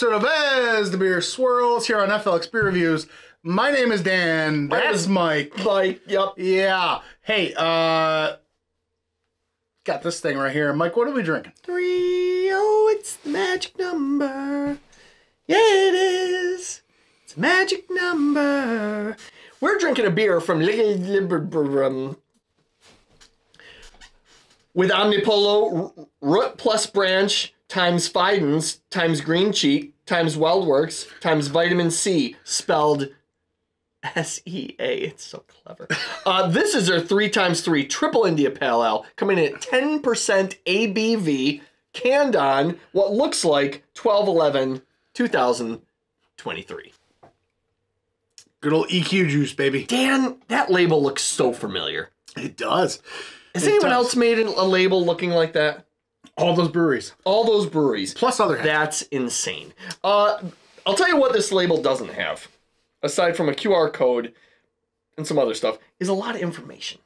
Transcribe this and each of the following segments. episode of As the Beer Swirls here on FLX Beer Reviews. My name is Dan. That's Mike. Mike, yep. Yeah. Hey, got this thing right here. Mike, what are we drinking? Three. Oh, it's the magic number. Yeah, it is. It's a magic number. We're drinking a beer from Equilibrium with Omnipollo, Root + Branch, times Fidens, times Green Cheek, times WeldWerks, times Vitamin C, spelled S-E-A. It's so clever. This is their 3 times 3 Triple India Pale Ale, coming in at 10% ABV, canned on what looks like 12/11/2023. Good old EQ juice, baby. Dan, that label looks so familiar. It does. Has anyone else made a label looking like that? All those breweries. All those breweries. Plus other half. That's insane. I'll tell you what this label doesn't have, aside from a QR code and some other stuff, is a lot of information.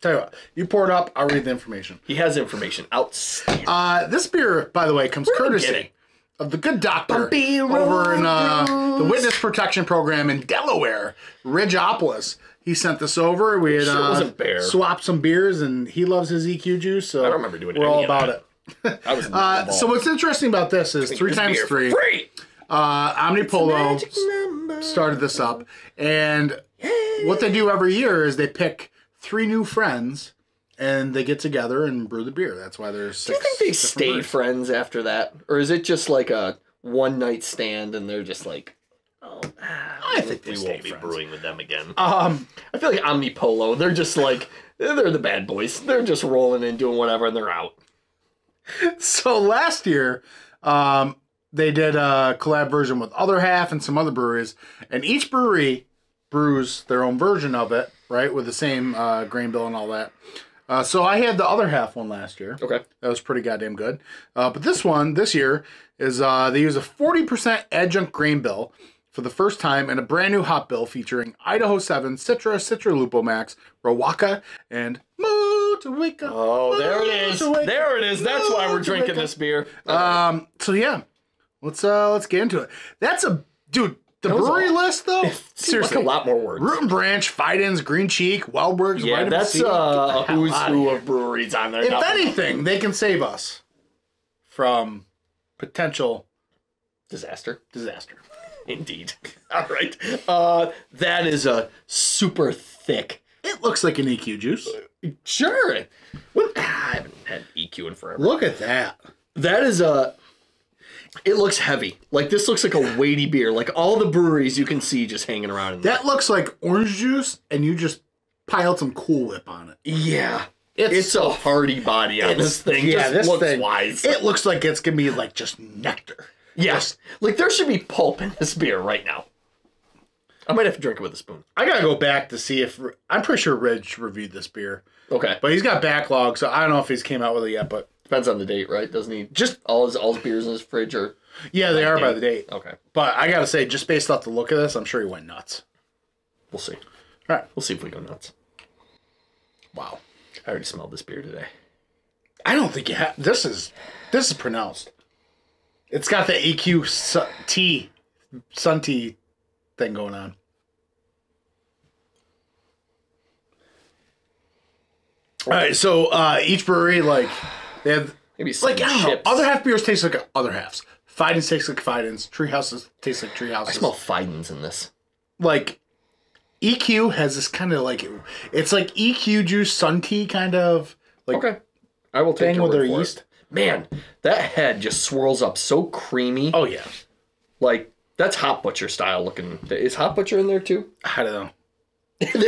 Tell you what, you pour it up, I'll read the information. He has information. Outstanding. This beer, by the way, comes courtesy of the good doctor over in the Witness Protection Program in Delaware, Ridgeopolus. He sent this over. We had swapped some beers, and he loves his EQ juice. So I don't remember doing any of that. I was so what's interesting about this is 3 times 3. Free. Omnipollo started this up, and what they do every year is they pick 3 new friends, and they get together and brew the beer. That's why there's 6. Do you think they stay friends after that, or is it just like a one-night stand, and they're just like? Oh, I think we won't be brewing with them again. I feel like Omnipollo, they're just like, they're the bad boys. They're just rolling and doing whatever, and they're out. So last year, they did a collab version with Other Half and some other breweries, and each brewery brews their own version of it, right, with the same grain bill and all that. So I had the Other Half one last year. Okay. That was pretty goddamn good. But this one, this year, is they use a 40% adjunct grain bill, for the first time, in a brand new hop bill featuring Idaho 7, Citra, Citra Lupomax, Riwaka, and Motueka. Oh, there it is. There it is. That's why we're drinking this beer. So yeah, let's get into it. That's a dude. The brewery list though, seriously, like a lot more words. Root + Branch, Fidens, Green Cheek, WeldWerks. Yeah, that's a who's who of breweries on there. If anything, they can save us from potential disaster. Disaster. Indeed. All right. That is a super thick. It looks like an EQ juice. Sure. Well, I haven't had EQ in forever. Look at that. That is a... It looks heavy. Like, this looks like a weighty beer. Like, all the breweries you can see just hanging around. That looks like orange juice, and you just piled some Cool Whip on it. Yeah. It's a hearty body on this thing. Yeah, this thing. Wise. It looks like it's going to be, like, just nectar. Yes. Like, there should be pulp in this beer right now. I might have to drink it with a spoon. I gotta go back to see if... I'm pretty sure Ridge reviewed this beer. Okay. But he's got backlog, so I don't know if he's came out with it yet, but... Depends on the date, right? Doesn't he... Just all his beers in his fridge are... Yeah, they are by the date. Okay. But I gotta say, just based off the look of this, I'm sure he went nuts. We'll see. All right. We'll see if we go nuts. Wow. I already smelled this beer today. I don't think you have... This is pronounced... It's got the EQ sun tea thing going on. All right, so each brewery, like, they have maybe some like, I don't know, Other Half beers taste like Other Halves. Fidens tastes like Fidens. Treehouses taste like Treehouses. I smell Fidens in this. Like, EQ has this kind of like, it's like EQ juice, sun tea kind of like. Okay, I will take your word for it. Thing with their yeast. Man, that head just swirls up so creamy. Oh, yeah. Like, that's Hot Butcher style looking. Is Hot Butcher in there, too? I don't know. Dude,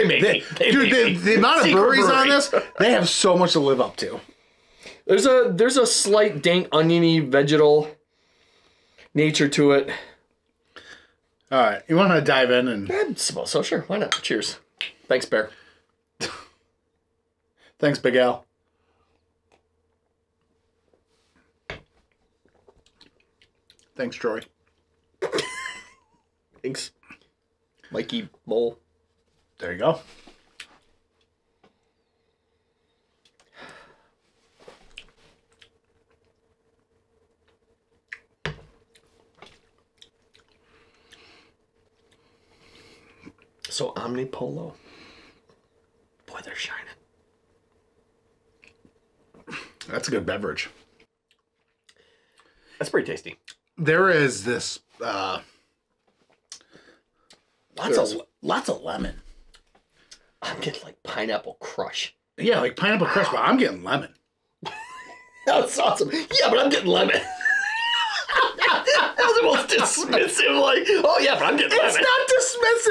the amount of breweries on this, they have so much to live up to. There's a slight dank, oniony, vegetal nature to it. All right. You want to dive in? So, sure. Why not? Cheers. Thanks, Bear. Thanks, Big Al. Thanks, Troy. Thanks, Mikey Mole. There you go. So Omnipollo, boy, they're shining. That's a good beverage. That's pretty tasty. There is this lots of lemon. I'm getting like pineapple crush. Yeah, like pineapple crush, but I'm getting lemon. That's awesome. Yeah, but I'm getting lemon. That was the most dismissive, like, oh yeah, but I'm getting lemon. It's not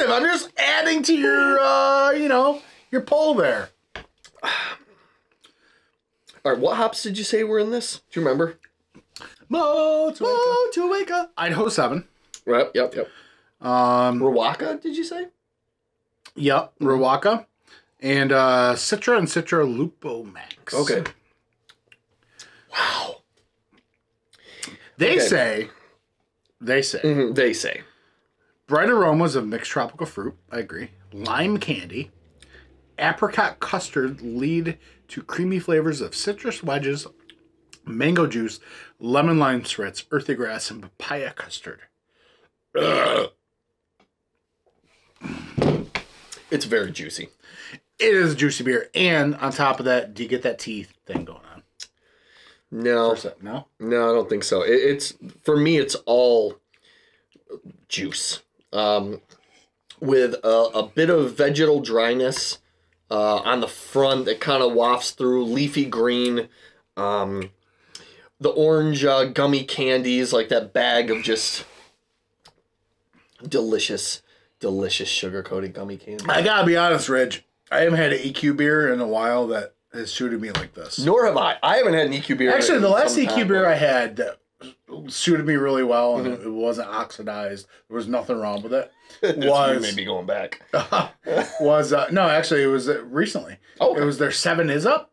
dismissive. I'm just adding to your, you know, your poll there. All right, what hops did you say were in this? Do you remember? Motueka. Idaho 7. Right, yep. Riwaka, did you say? Yep, Riwaka. And Citra and Citra Lupomax. Okay. Wow. They say bright aromas of mixed tropical fruit, I agree, lime candy, apricot custard lead to creamy flavors of citrus wedges, mango juice, lemon lime spritz, earthy grass, and papaya custard. It's very juicy. It is a juicy beer, and on top of that, do you get that tea thing going on? No, I don't think so. It's for me, it's all juice with a bit of vegetal dryness on the front that kind of wafts through, leafy green, the orange gummy candies, like that bag of just delicious sugar-coated gummy candy. I gotta be honest, Ridge. I haven't had an EQ beer in a while that has suited me like this. Nor have I. I haven't had an EQ beer. Actually, the last EQ beer I had that suited me really well, and it wasn't oxidized. There was nothing wrong with it. Was maybe going back. No, actually, it was recently. Oh, okay. It was their 7 Is Up.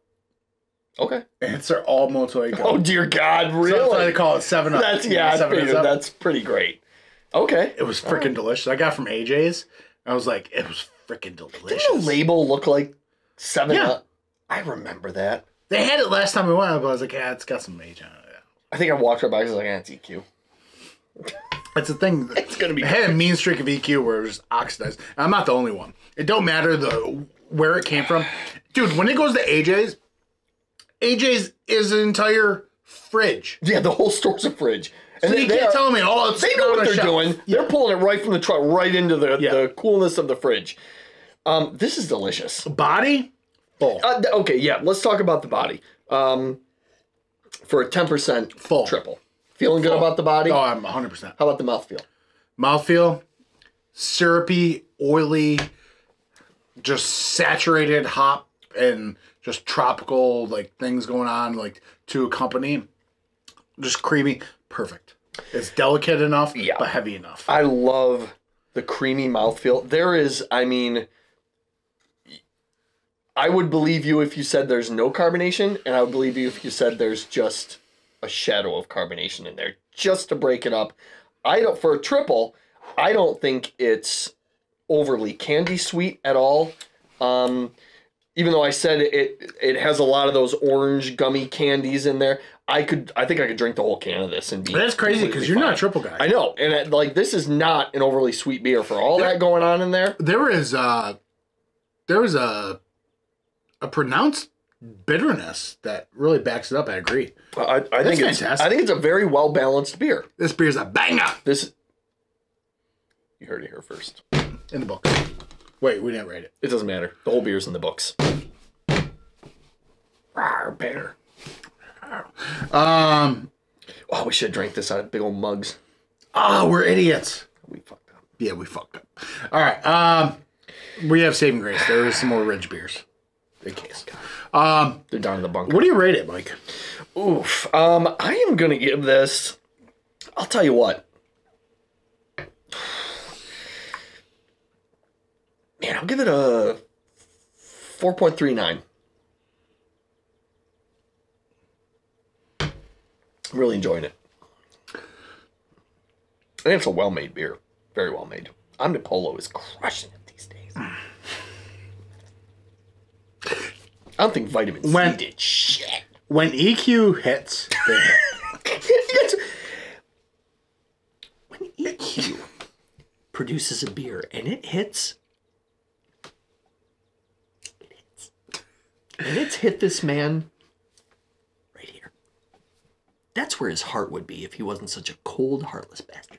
Okay. And it's their all Motueka. Oh dear God! Really? So they call it 7 Up. That's yeah. 7 Is Up. That's pretty great. Okay. It was freaking delicious. I got from AJ's. I was like, it was freaking delicious. Didn't the label look like 7 Up? I remember that. They had it last time we went, but I was like, yeah, it's got some age on it. I think I walked right by because I was like, yeah, it's EQ. That's the thing. It's going to be. I had a mean streak of EQ where it was oxidized. And I'm not the only one. It don't matter where it came from. Dude, when it goes to AJ's, AJ's is an entire fridge. Yeah, the whole store's a fridge. And so you can't tell me, oh, it's. They know what they're doing. Yeah. They're pulling it right from the truck, right into the coolness of the fridge. This is delicious. Body? Full. Okay, yeah. Let's talk about the body. For a 10% full triple. Feeling good about the body? Oh, I'm 100%. How about the mouthfeel? Mouthfeel, syrupy, oily, just saturated hop and just tropical like things going on like to accompany. Just creamy. Perfect. It's delicate enough, but heavy enough. I love the creamy mouthfeel. There is, I mean... I would believe you if you said there's no carbonation, and I would believe you if you said there's just a shadow of carbonation in there, just to break it up. For a triple, I don't think it's overly candy sweet at all. Even though I said it has a lot of those orange gummy candies in there, I think I could drink the whole can of this and be. But that's crazy because you're not a triple guy. I know, and this is not an overly sweet beer for all that going on in there. There was a pronounced bitterness that really backs it up. I agree. I think it's a very well balanced beer. This beer is a banger. You heard it here first. In the book. Wait, we didn't rate it. It doesn't matter. The whole beer's in the books. Rawr, better. Oh, we should drink this out of big old mugs. Oh, we're idiots. We fucked up. Yeah, we fucked up. All right. We have saving grace. There is some more Ridge beers. Big case. They're down in the bunker. What do you rate it, Mike? Oof. I am going to give this... I'll tell you what. Man, I'll give it a 4.39. I'm really enjoying it. And it's a well-made beer. Very well-made. Omnipollo is crushing it these days. I don't think Vitamin Sea did shit. When EQ hits, they hit. When EQ produces a beer and it hits, and it's hit this man right here. That's where his heart would be if he wasn't such a cold, heartless bastard.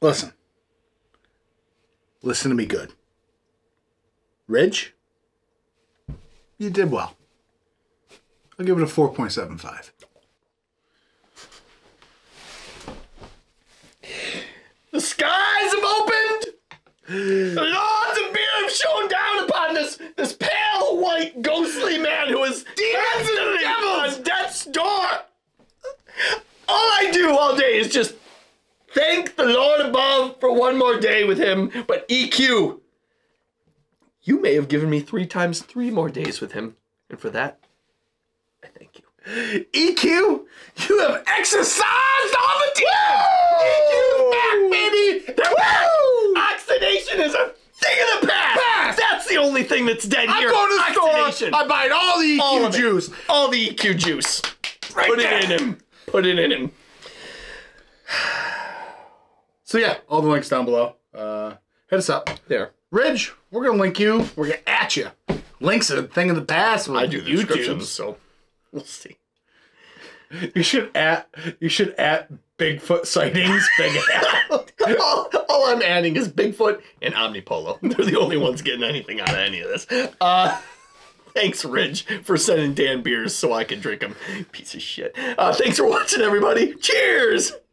Listen. Listen to me good. Ridge, you did well. I'll give it a 4.75. The skies have opened! The lords of beer have shone down upon this pale, white, ghostly man who is constantly on death's door! All I do all day is just thank the Lord above for one more day with him, but EQ, you may have given me 3 times 3 more days with him, and for that, I thank you. EQ, you have exercised all the time! EQ's back, baby! They're back! Oxidation is a thing of the past! That's the only thing that's dead here. I go to the store, I buy all the EQ juice. All the EQ juice. Right Put there. It in him. Put it in him. So yeah, all the links down below. Hit us up. There. Ridge, we're going to link you. We're going to at you. Links are a thing of the past with I do the YouTube. Descriptions, so we'll see. You should at Bigfoot sightings, big at. all I'm adding is Bigfoot and Omnipollo. They're the only ones getting anything out of any of this. Thanks, Ridge, for sending Dan beers so I could drink them. Piece of shit. Thanks for watching, everybody. Cheers!